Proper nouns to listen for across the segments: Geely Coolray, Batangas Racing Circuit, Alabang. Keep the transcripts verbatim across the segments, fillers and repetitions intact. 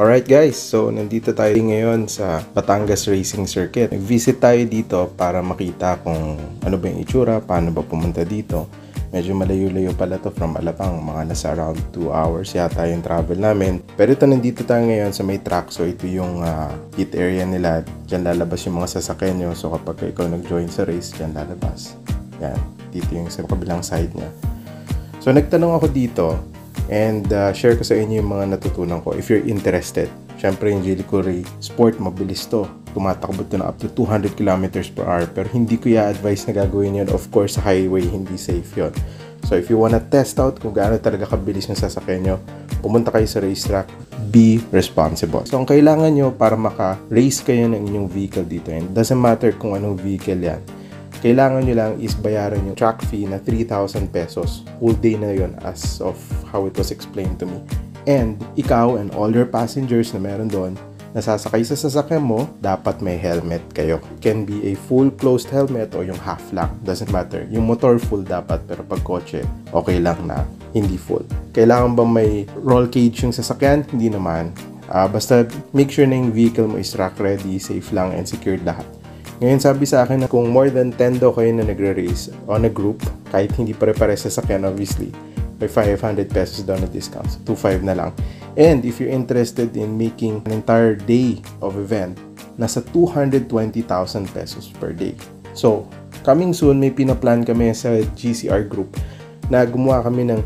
Alright guys, so nandito tayo ngayon sa Batangas Racing Circuit. Nag-visit tayo dito para makita kung ano ba yung itsura, paano ba pumunta dito. Medyo malayo-layo pala to from Alabang, mga nasa around two hours yata yung travel namin. Pero ito, nandito tayo ngayon sa may track, so ito yung uh, pit area nila. Diyan lalabas yung mga sasakyan nyo, so kapag ikaw nag-join sa race, diyan lalabas. Yan, dito yung sa kabilang side niya. So nagtanong ako dito, and uh, share ko sa inyo yung mga natutunan ko if you're interested. Siyempre yung Geely Coolray Sport, mabilis to. Tumatakbo to na up to two hundred kilometers per hour. Pero hindi ko i-advise na gagawin yun. Of course, sa highway, hindi safe yun. So if you wanna test out kung gaano talaga kabilis yung sasakyan nyo, pumunta kayo sa racetrack. Be responsible. So ang kailangan nyo para maka-race kayo ng inyong vehicle dito, and doesn't matter kung anong vehicle yan, kailangan nyo lang is bayaran yung track fee na three thousand pesos. Whole day na yun as of how it was explained to me. And ikaw and all your passengers na meron doon, nasasakay sa sasakyan mo, dapat may helmet kayo. It can be a full closed helmet o yung half lang. Doesn't matter. Yung motor full dapat, pero pag kotse, okay lang na hindi full. Kailangan ba may roll cage yung sasakyan? Hindi naman. Uh, basta make sure na yung vehicle mo is track ready, safe lang, and secured lahat. Ngayon, sabi sa akin na kung more than ten daw kayo na nagre-race on a group, kahit hindi pare-pare sa sasakyan obviously, may five hundred pesos daw na discount. So, two five na lang. And if you're interested in making an entire day of event, nasa two hundred twenty thousand pesos per day. So, coming soon, may pinaplan kami sa G C R group na gumawa kami ng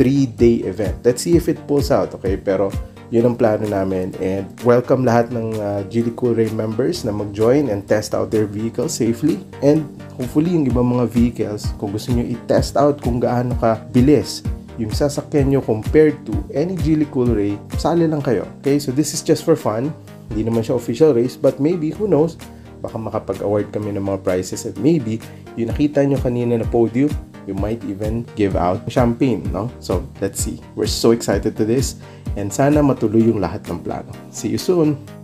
three day event. Let's see if it pulls out, okay? Pero yun ang plano namin, and welcome lahat ng uh, Geely Coolray members na mag-join and test out their vehicles safely, and hopefully yung ibang mga vehicles, kung gusto nyo i-test out kung gaano ka bilis yung sasakyan nyo compared to any Geely Coolray, sali lang kayo, okay? So this is just for fun, hindi naman siya official race, but maybe, who knows, baka makapag-award kami ng mga prizes, at maybe yung nakita nyo kanina na podium, you might even give out champagne, no? So let's see. We're so excited to this, and sana matuloy yung lahat ng plano. See you soon!